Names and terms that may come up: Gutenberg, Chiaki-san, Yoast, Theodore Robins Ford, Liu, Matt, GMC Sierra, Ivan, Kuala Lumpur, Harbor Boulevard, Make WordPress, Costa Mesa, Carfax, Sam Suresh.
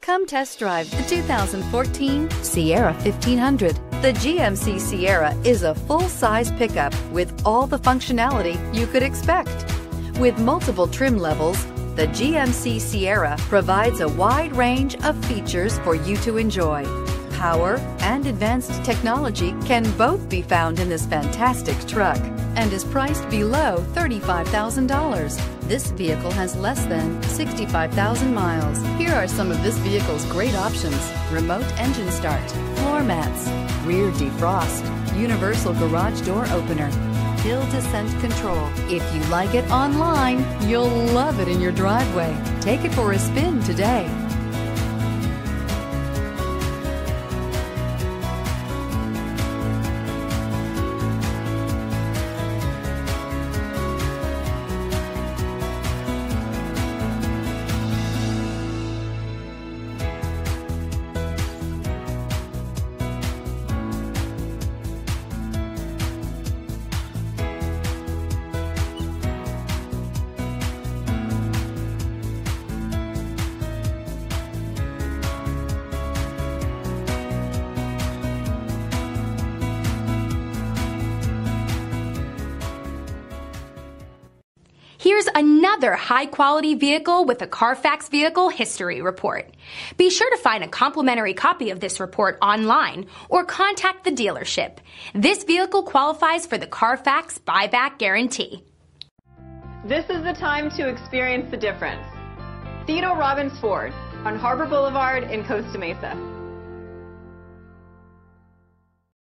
Come test drive the 2014 Sierra 1500. The GMC Sierra is a full-size pickup with all the functionality you could expect. With multiple trim levels, the GMC Sierra provides a wide range of features for you to enjoy. Power and advanced technology can both be found in this fantastic truck and is priced below $35,000. This vehicle has less than 65,000 miles. Here are some of this vehicle's great options: remote engine start, floor mats, rear defrost, universal garage door opener, hill descent control. If you like it online, you'll love it in your driveway. Take it for a spin today. Here's another high-quality vehicle with a Carfax Vehicle History Report. Be sure to find a complimentary copy of this report online or contact the dealership. This vehicle qualifies for the Carfax Buyback Guarantee. This is the time to experience the difference. Theodore Robins Ford on Harbor Boulevard in Costa Mesa.